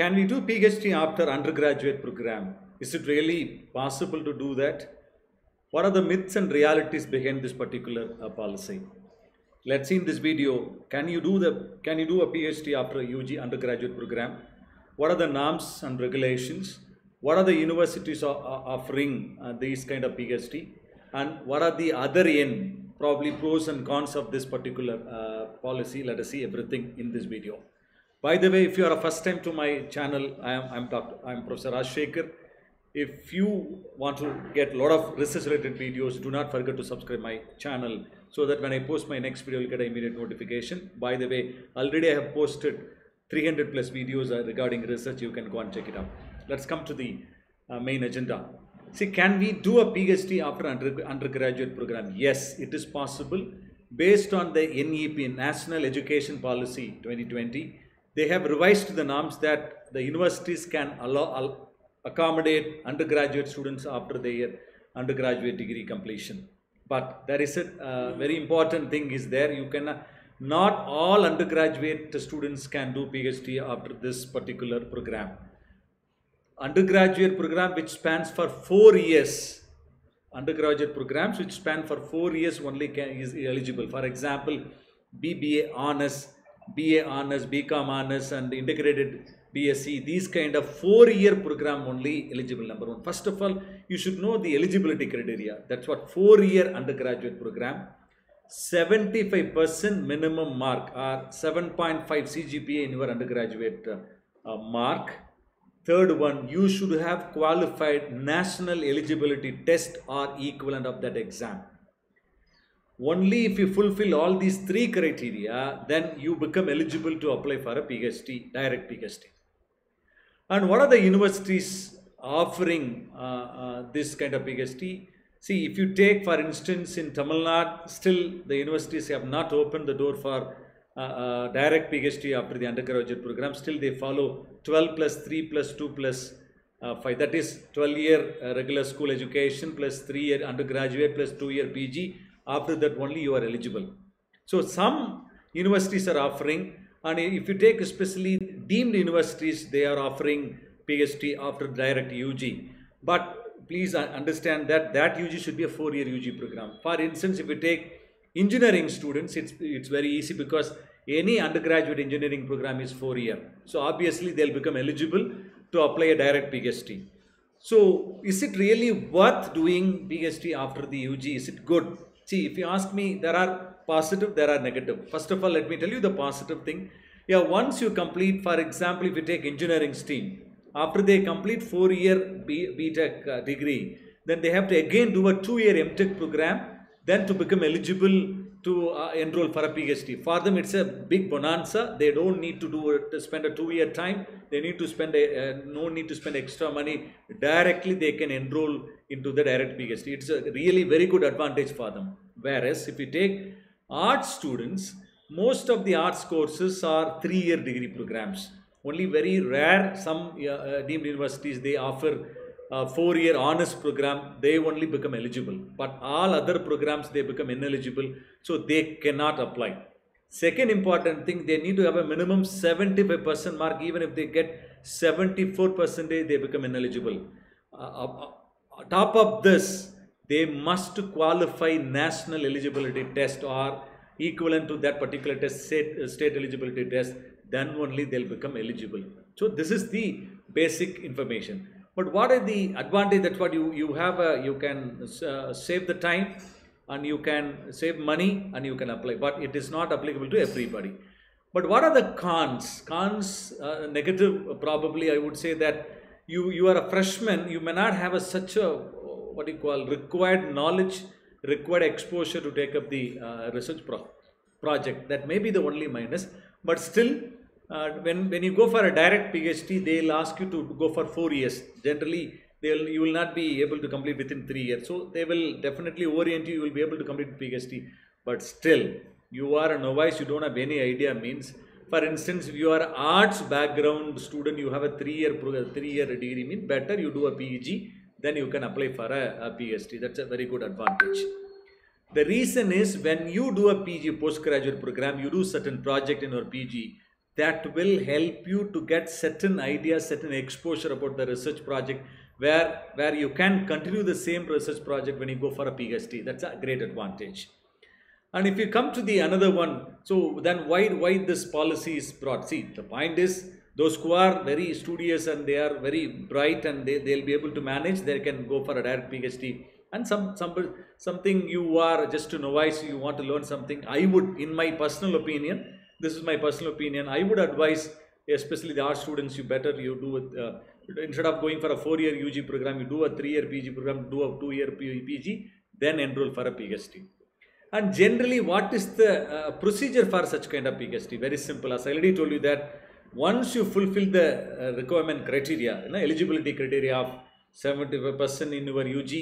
Can we do PhD after undergraduate program? Is it really possible to do that? What are the myths and realities behind this particular policy? Let's see in this video, can you do a PhD after a UG undergraduate program? What are the norms and regulations? What are the universities offering these kind of PhD? And what are the other end, probably pros and cons of this particular policy? Let us see everything in this video. By the way, if you are a first time to my channel, I am Professor Rajasekaran. If you want to get a lot of research related videos, do not forget to subscribe my channel so that when I post my next video, you'll get an immediate notification. By the way, already I have posted 300 plus videos regarding research. You can go and check it out. Let's come to the main agenda. See, can we do a PhD after undergraduate program? Yes, it is possible. Based on the NEP, National Education Policy 2020, they have revised the norms that the universities can accommodate undergraduate students after their undergraduate degree completion. But there is a very important thing is there. You can not all undergraduate students can do PhD after this particular program. Undergraduate program which spans for 4 years. Undergraduate programs which span for 4 years only is eligible. For example, BBA Honors, BA Honors, BCom Honors and Integrated BSc, these kind of 4-year program only eligible, number one. First of all, you should know the eligibility criteria. That's what 4-year undergraduate program. 75% minimum mark or 7.5 CGPA in your undergraduate mark. Third one, you should have qualified national eligibility test or equivalent of that exam. Only if you fulfill all these three criteria, then you become eligible to apply for a PhD, direct PhD. And what are the universities offering this kind of PhD? See, if you take, for instance, in Tamil Nadu, still the universities have not opened the door for direct PhD after the undergraduate program. Still they follow 12 plus 3 plus 2 plus 5. That is 12-year regular school education plus 3-year undergraduate plus 2-year PG. After that only you are eligible. So some universities are offering, and if you take especially deemed universities, they are offering PhD after direct UG. But please understand that that UG should be a 4-year UG program. For instance, if you take engineering students, it's very easy because any undergraduate engineering program is 4-year. So obviously they'll become eligible to apply a direct PhD. So is it really worth doing PhD after the UG? Is it good? See, if you ask me, there are positive, there are negative. First of all, let me tell you the positive thing. Yeah, once you complete, for example, if you take engineering stream, after they complete 4-year B-Tech degree, then they have to again do a 2-year M-Tech program, then to become eligible to enroll for a PhD. For them, it's a big bonanza. They don't need to spend a 2-year time. They need to spend no need to spend extra money. Directly, they can enroll into the direct PhD. It's a really very good advantage for them. Whereas, if you take arts students, most of the arts courses are 3-year degree programs. Only very rare, some deemed universities, they offer a 4-year honors program, they only become eligible. But all other programs, they become ineligible. So they cannot apply. Second important thing, they need to have a minimum 75% mark. Even if they get 74%, they become ineligible. Top of this, they must qualify national eligibility test or equivalent to that particular test, state eligibility test, then only they'll become eligible. So this is the basic information. But what are the advantage? That's what you have, you can save the time and you can save money and you can apply, but it is not applicable to everybody. But what are the cons? Cons, negative, probably I would say that you are a freshman, you may not have required knowledge, required exposure to take up the research project. That may be the only minus, but still when you go for a direct PhD, they'll ask you to go for 4 years. Generally, you will not be able to complete within 3 years. So they will definitely orient you, you will be able to complete PhD, but still you are a novice, you don't have any idea means. For instance, if you are an arts background student, you have a 3-year degree, mean better you do a PG, then you can apply for a PhD. That's a very good advantage. The reason is when you do a PG, postgraduate program, you do certain project in your PG, that will help you to get certain ideas, certain exposure about the research project, where you can continue the same research project when you go for a PhD. That's a great advantage. And if you come to the another one, so then why this policy is brought? See, the point is, those who are very studious and they are very bright and they'll be able to manage, they can go for a direct PhD. And something you are just a novice, you want to learn something, I would, in my personal opinion, this is my personal opinion, I would advise, especially the art students, you better you do with, instead of going for a 4-year UG program, you do a 3-year PG program, do a 2-year PG, then enroll for a PhD. And generally, what is the procedure for such kind of PhD? Very simple. As I already told you that once you fulfill the requirement criteria, you know, eligibility criteria of 75% in your UG,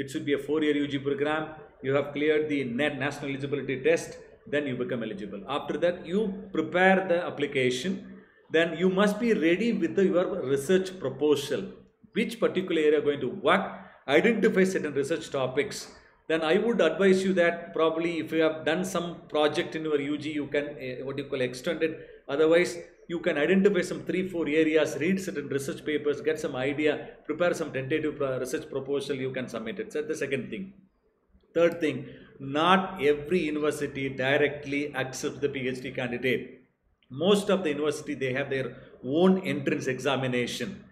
it should be a 4-year UG program. You have cleared the national eligibility test, then you become eligible. After that, you prepare the application. Then you must be ready with your research proposal, which particular area going to work, identify certain research topics. Then I would advise you that probably if you have done some project in your UG, you can extend it. Otherwise, you can identify some 3-4 areas, read certain research papers, get some idea, prepare some tentative research proposal, you can submit it. So the second thing. Third thing, not every university directly accepts the PhD candidate. Most of the university, they have their own entrance examination.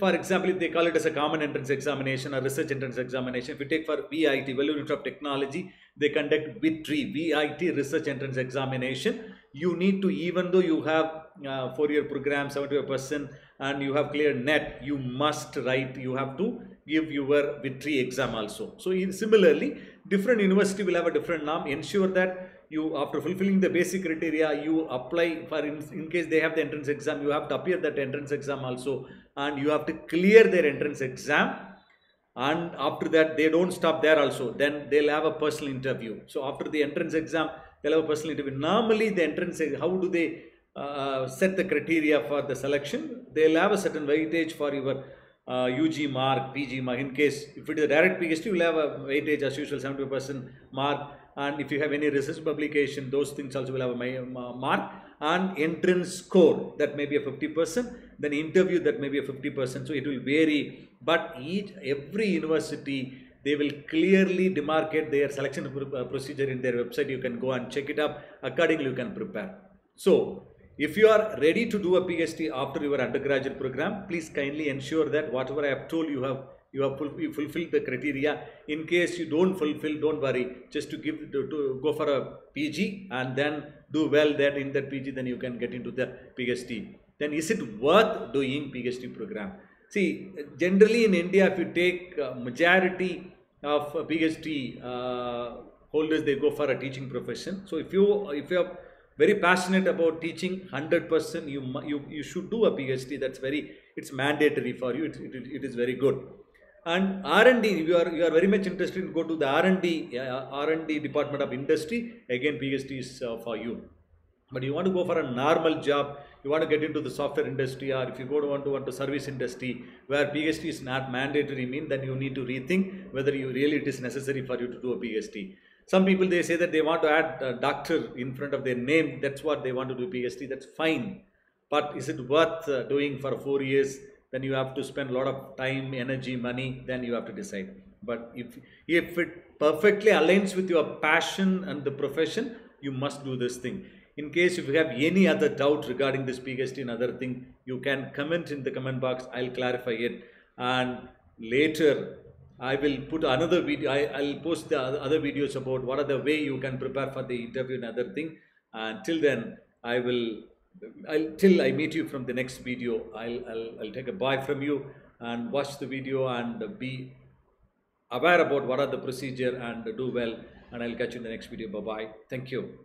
For example, if they call it as a common entrance examination or research entrance examination, if you take for VIT, Value Unit of Technology, they conduct VIT, research entrance examination. You need to, even though you have 4-year program, 75%, and you have cleared NET, you must write, you have to give your VIT exam also. So similarly, different university will have a different norm. Ensure that you, after fulfilling the basic criteria, you apply for, in case they have the entrance exam, you have to appear that entrance exam also, and you have to clear their entrance exam. And after that, they don't stop there also. Then they'll have a personal interview. So after the entrance exam, they'll have a personal interview. Normally the entrance, how do they set the criteria for the selection? They'll have a certain weightage for your UG mark, PG mark. In case, if it is a direct PhD, you'll have a weightage as usual, 70% mark. And if you have any research publication, those things also will have a mark. And entrance score, that may be a 50%. Then interview, that may be a 50%. So it will vary. But every university, they will clearly demarcate their selection procedure in their website. You can go and check it up. Accordingly, you can prepare. So if you are ready to do a PhD after your undergraduate program, please kindly ensure that whatever I have told you, you fulfilled the criteria. In case you don't fulfill, don't worry. Just to go for a PG and then do well there in that PG, then you can get into the PhD. Then is it worth doing PhD program? See, generally in India, if you take majority of PhD holders, they go for a teaching profession. So if you have very passionate about teaching, 100% you should do a PhD. That's it's mandatory for you. It is very good. And R&D, you are very much interested in go to the R&D department of industry. Again, PhD is for you. But you want to go for a normal job, you want to get into the software industry, or if you want to service industry where PhD is not mandatory, then you need to rethink whether it is necessary for you to do a PhD. Some people, they say that they want to add doctor in front of their name. That's what they want to do PhD. That's fine. But is it worth doing for 4 years? Then you have to spend a lot of time, energy, money. Then you have to decide. But if it perfectly aligns with your passion and the profession, you must do this thing. In case if you have any other doubt regarding this PhD and other thing, you can comment in the comment box. I'll clarify it. And later, I will put another video, I'll post the other videos about what are the way you can prepare for the interview and other thing. And till then, till I meet you from the next video, I'll take a bye from you, and watch the video and be aware about what are the procedure and do well. And I'll catch you in the next video. Bye-bye. Thank you.